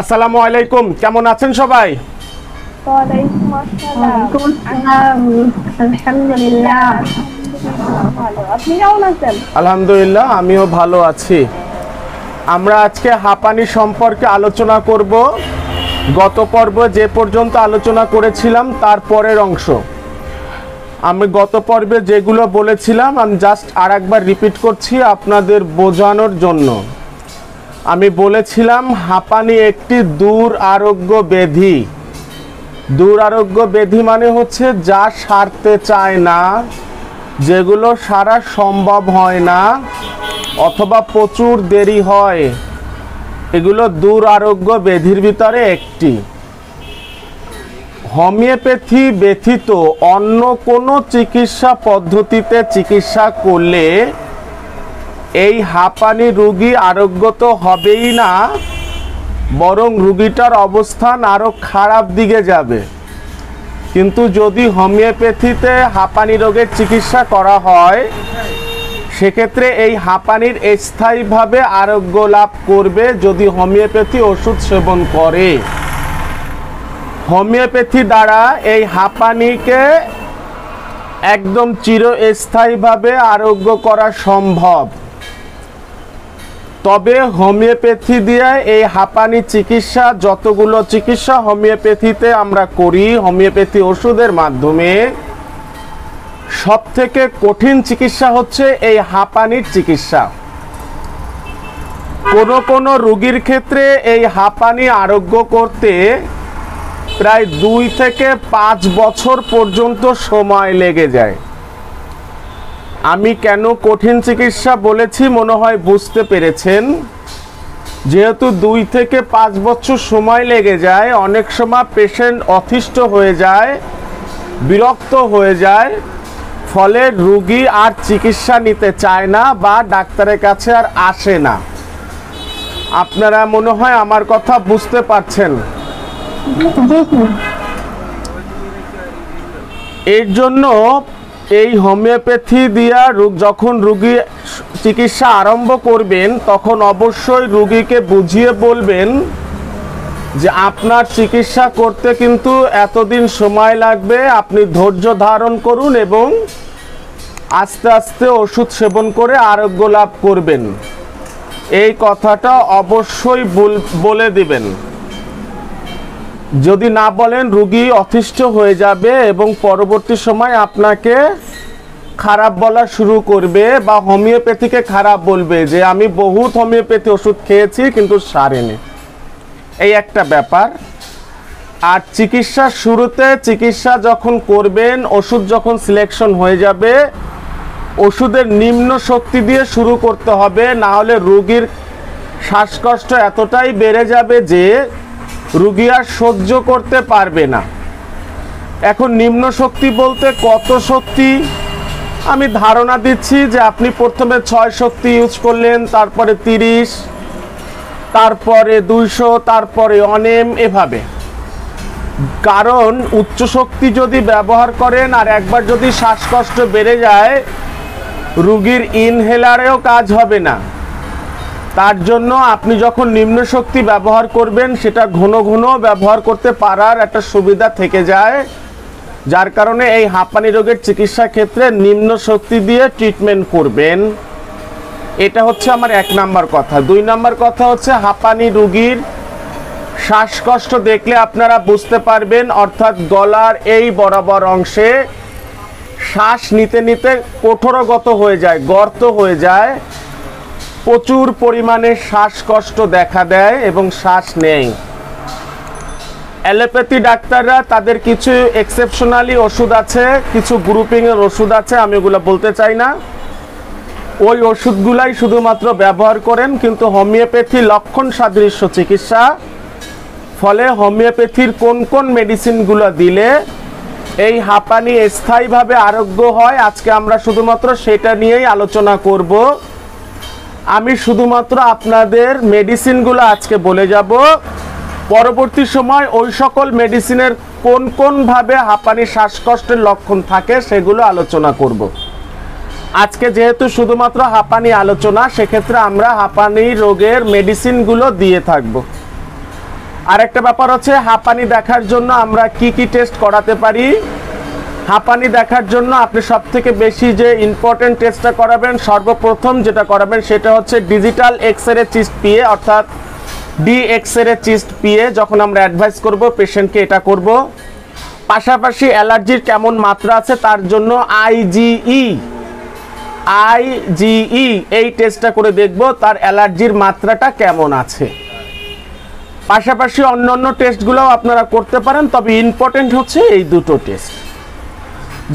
আসসালামু আলাইকুম, কেমন আছেন সবাই? ওয়ালাইকুম আসসালাম, আলহামদুলিল্লাহ ভালো। আপনি কেমন আছেন? আলহামদুলিল্লাহ আমিও ভালো আছি। আমরা আজকে হাঁপানি সম্পর্কে আলোচনা করব। গত পর্ব যে পর্যন্ত আলোচনা করেছিলাম তার পরের অংশ। আমি গত পর্বে যেগুলো বলেছিলাম আমি জাস্ট আর একবার রিপিট করছি আপনাদের বোঝানোর জন্য। আমি বলেছিলাম হাঁপানি একটি দুরারোগ্য ব্যাধি। দুরারোগ্য ব্যাধি মানে হচ্ছে যা সারতে চায় না, যেগুলো সারা সম্ভব হয় না অথবা প্রচুর দেরি হয়। এগুলো দুরারোগ্য ব্যাধির ভিতরে একটি। হোমিওপ্যাথি ব্যতীত অন্য কোনো চিকিৎসা পদ্ধতিতে চিকিৎসা করলে এই হাঁপানি রুগী আরোগ্য তো হবেই না, বরং রুগীটার অবস্থান আরও খারাপ দিকে যাবে। কিন্তু যদি হোমিওপ্যাথিতে হাঁপানি রোগের চিকিৎসা করা হয় সেক্ষেত্রে এই হাঁপানির স্থায়ীভাবে আরোগ্য লাভ করবে যদি হোমিওপ্যাথি ওষুধ সেবন করে। হোমিওপ্যাথি দ্বারা এই হাঁপানিকে একদম চিরস্থায়ীভাবে আরোগ্য করা সম্ভব। তবে হোমিওপ্যাথি দিয়ে এই হাঁপানি চিকিৎসা, যতগুলো চিকিৎসা হোমিওপ্যাথিতে আমরা করি হোমিওপ্যাথি ওষুধের মাধ্যমে, সবথেকে কঠিন চিকিৎসা হচ্ছে এই হাঁপানির চিকিৎসা। কোনো কোনো রোগীর ক্ষেত্রে এই হাঁপানি আরোগ্য করতে প্রায় 2 থেকে 5 বছর পর্যন্ত সময় লেগে যায়। আমি কেন কঠিন চিকিৎসা বলেছি মনে হয় বুঝতে পেরেছেন। যেহেতু 2 থেকে 5 বছর সময় লেগে যায়, অনেক সময় পেশেন্ট অতিষ্ঠ হয়ে যায়, বিরক্ত হয়ে যায়, ফলে রুগী আর চিকিৎসা নিতে চায় না বা ডাক্তারের কাছে আর আসে না। আপনারা মনে হয় আমার কথা বুঝতে পারছেন। এর জন্য এই হোমিওপ্যাথি দিয়া যখন রুগী চিকিৎসা আরম্ভ করবেন তখন অবশ্যই রুগীকে বুঝিয়ে বলবেন যে আপনার চিকিৎসা করতে কিন্তু এতদিন সময় লাগবে, আপনি ধৈর্য ধারণ করুন এবং আস্তে আস্তে ওষুধ সেবন করে আরোগ্য লাভ করবেন। এই কথাটা অবশ্যই বলে দিবেন। যদি না বলেন রুগী অতিষ্ঠ হয়ে যাবে এবং পরবর্তী সময় আপনাকে খারাপ বলা শুরু করবে বা হোমিওপ্যাথিকে খারাপ বলবে যে আমি বহুত হোমিওপ্যাথি ওষুধ খেয়েছি কিন্তু সারেনি। এই একটা ব্যাপার। আর চিকিৎসার শুরুতে চিকিৎসা যখন করবেন, ওষুধ যখন সিলেকশন হয়ে যাবে, ওষুধের নিম্ন শক্তি দিয়ে শুরু করতে হবে। না হলে রুগীর শ্বাসকষ্ট এতটাই বেড়ে যাবে যে রুগী আর সহ্য করতে পারবে না। এখন নিম্ন শক্তি বলতে কত শক্তি? আমি ধারণা দিচ্ছি যে আপনি প্রথমে 6 শক্তি ইউজ করলেন, তারপরে 30, তারপরে 200, তারপরে অনেম, এভাবে। কারণ উচ্চ শক্তি যদি ব্যবহার করেন আর একবার যদি শ্বাসকষ্ট বেড়ে যায় রুগীর ইনহেলারেও কাজ হবে না। তার জন্য আপনি যখন নিম্ন শক্তি ব্যবহার করবেন সেটা ঘন ঘন ব্যবহার করতে পারার একটা সুবিধা থেকে যায়, যার কারণে এই হাঁপানি রোগের চিকিৎসা ক্ষেত্রে নিম্ন শক্তি দিয়ে ট্রিটমেন্ট করবেন। এটা হচ্ছে আমার 1 নম্বর কথা। 2 নম্বর কথা হচ্ছে হাঁপানি রুগীর শ্বাসকষ্ট দেখলে আপনারা বুঝতে পারবেন, অর্থাৎ গলার এই বরাবর অংশে শ্বাস নিতে নিতে কোঠরগত হয়ে যায়, গর্ত হয়ে যায়, প্রচুর পরিমাণে শ্বাসকষ্ট দেখা দেয় এবং শ্বাস নেই। অ্যালোপ্যাথি ডাক্তাররা তাদের কিছু এক্সেপশনালি ওষুধ আছে, কিছু গ্রুপিংয়ের ওষুধ আছে, আমি ওগুলো বলতে চাই না, ওই ওষুধগুলাই শুধুমাত্র ব্যবহার করেন। কিন্তু হোমিওপ্যাথি লক্ষণ সাদৃশ্য চিকিৎসা, ফলে হোমিওপ্যাথির কোন কোন মেডিসিনগুলো দিলে এই হাঁপানি স্থায়ীভাবে আরোগ্য হয় আজকে আমরা শুধুমাত্র সেটা নিয়েই আলোচনা করব। আমি শুধুমাত্র আপনাদের মেডিসিনগুলো আজকে বলে যাব। পরবর্তী সময় ওই সকল মেডিসিনের কোন কোনভাবে হাঁপানি শ্বাসকষ্টের লক্ষণ থাকে সেগুলো আলোচনা করব। আজকে যেহেতু শুধুমাত্র হাঁপানি আলোচনা, সেক্ষেত্রে আমরা হাঁপানি রোগের মেডিসিনগুলো দিয়ে থাকব। আরেকটা ব্যাপার হচ্ছে হাঁপানি দেখার জন্য আমরা কি কি টেস্ট করাতে পারি। হাঁপানি দেখার জন্য আপনি সবথেকে বেশি যে ইম্পর্টেন্ট টেস্টটা করাবেন, সর্বপ্রথম যেটা করাবেন সেটা হচ্ছে ডিজিটাল এক্সরে চিস্ট পিএ, অর্থাৎ ডি এক্সরে চিস্ট পিএ যখন আমরা অ্যাডভাইস করব পেশেন্টকে এটা করব। পাশাপাশি অ্যালার্জির কেমন মাত্রা আছে তার জন্য আইজিই এই টেস্টটা করে দেখব তার অ্যালার্জির মাত্রাটা কেমন আছে। পাশাপাশি অন্যান্য টেস্টগুলোও আপনারা করতে পারেন, তবে ইম্পর্টেন্ট হচ্ছে এই দুটো টেস্ট।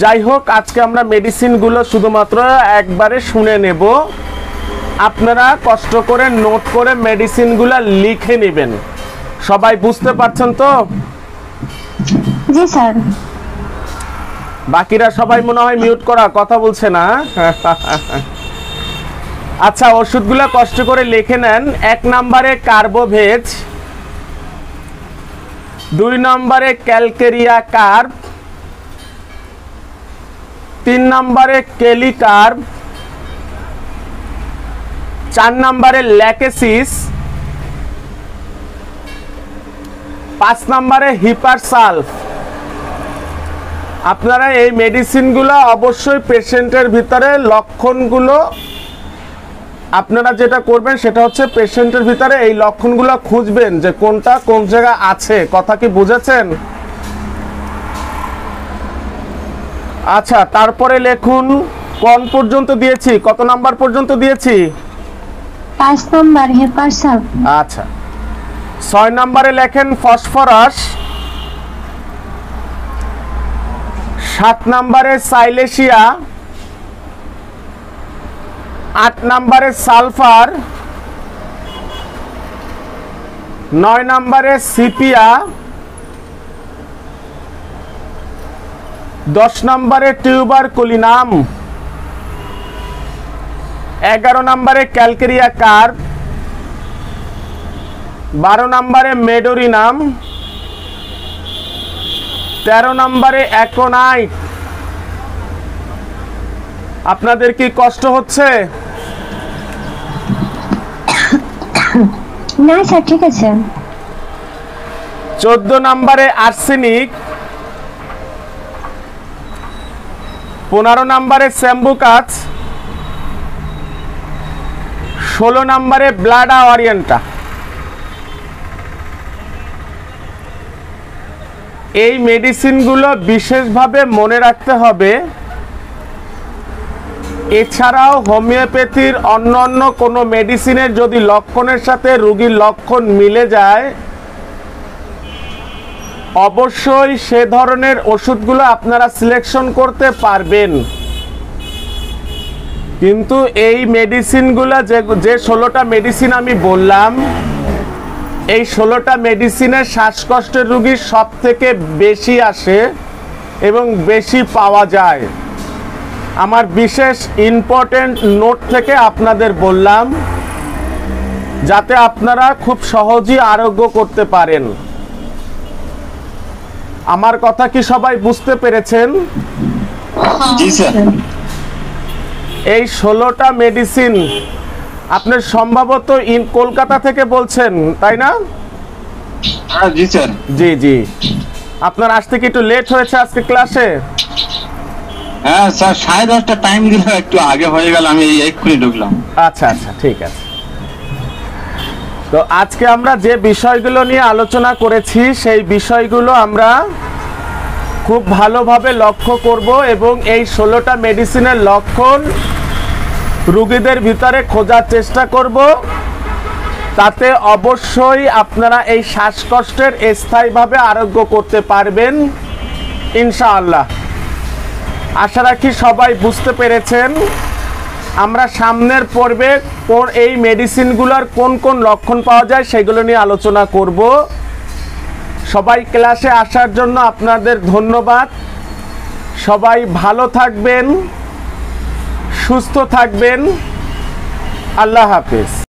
যাই হোক, আজকে আমরা মেডিসিনগুলো শুধুমাত্র একবারে শুনে নেব, আপনারা কষ্ট করে নোট করে মেডিসিনগুলো লিখে নেবেন। সবাই বুঝতে পারছেন তো? জি স্যার। বাকিরা সবাই মনে হয় মিউট করা, কথা বলছে না। আচ্ছা, ওষুধগুলো কষ্ট করে লিখে নেন। 1 নম্বরে কার্বো ভেজ, 2 নম্বরে ক্যালকেরিয়া কার্ব, 3 নম্বরে কেলি কার্ব, 4 নম্বরে ল্যাকেসিস, 5 নম্বরে হিপারসালফ। আপনারা এই মেডিসিনগুলো অবশ্যই পেশেন্টের ভিতরে লক্ষণগুলো আপনারা যেটা করবেন সেটা হচ্ছে পেশেন্টের ভিতরে এই লক্ষণগুলো খুঁজবেন যে কোনটা কোন জায়গা আছে। কথা কি বুঝেছেন? আচ্ছা, তারপরে লিখুন কোন পর্যন্ত দিয়েছি, কত নাম্বার পর্যন্ত দিয়েছি? 5 নম্বর হিপারসালফ। আচ্ছা, 6 নম্বরে লেখেন ফসফরাস, 7 নম্বরে সাইলেশিয়া, 8 নম্বরে সালফার, 9 নম্বরে সিপিয়া, 10 নম্বরে টিউবার কুলিনাম, 11 নম্বরে ক্যালকেরিয়া কার্ব, 12 নম্বরে মেডোরিনাম, 13 নম্বরে অ্যাকোনাইট। আপনাদের কি কষ্ট হচ্ছে? না স্যার, ঠিক আছে। 14 নম্বরে আর্সেনিক, 15 নম্বরে স্যাম্বুকাচ, 16 নম্বরে ব্লাডা অরিয়েন্টা। এই মেডিসিনগুলো বিশেষভাবে মনে রাখতে হবে। এছাড়াও হোমিওপ্যাথির অন্য কোনো মেডিসিনের যদি লক্ষণের সাথে রোগীর লক্ষণ মিলে যায়, অবশ্যই সে ধরনের ওষুধগুলো আপনারা সিলেকশন করতে পারবেন। কিন্তু এই মেডিসিনগুলো যে 16টা মেডিসিন আমি বললাম, এই 16টা মেডিসিনের শ্বাসকষ্টের রোগী সব থেকে বেশি আসে এবং বেশি পাওয়া যায়। আমার বিশেষ ইম্পর্টেন্ট নোট থেকে আপনাদের বললাম যাতে আপনারা খুব সহজেই আরোগ্য করতে পারেন। আমার কথা কি সবাই বুঝতে পেরেছেন? জি স্যার। এই 16টা মেডিসিন আপনি সম্ভবত কলকাতা থেকে বলছেন, তাই না? হ্যাঁ জি স্যার। জি জি। আপনার আসতে কি একটু লেট হয়েছে আজকে ক্লাসে? হ্যাঁ স্যার, 10:30টা টাইম দিল, একটু আগে হয়ে গেল, আমি এক্ষুনি ঢুকলাম। আচ্ছা আচ্ছা, ঠিক আছে। তো আজকে আমরা যে বিষয়গুলো নিয়ে আলোচনা করেছি সেই বিষয়গুলো আমরা খুব ভালোভাবে লক্ষ্য করব এবং এই 16টা মেডিসিনের লক্ষণ রোগীদের ভিতরে খোঁজার চেষ্টা করব। তাতে অবশ্যই আপনারা এই শ্বাসকষ্টের স্থায়ীভাবে আরোগ্য করতে পারবেন ইনশাআল্লাহ। আশা রাখি সবাই বুঝতে পেরেছেন। আমরা সামনের পর্বে এই মেডিসিনগুলোর কোন কোন লক্ষণ পাওয়া যায় সেগুলো নিয়ে আলোচনা করব। সবাই ক্লাসে আসার জন্য আপনাদের ধন্যবাদ। সবাই ভালো থাকবেন, সুস্থ থাকবেন। আল্লাহ হাফেজ।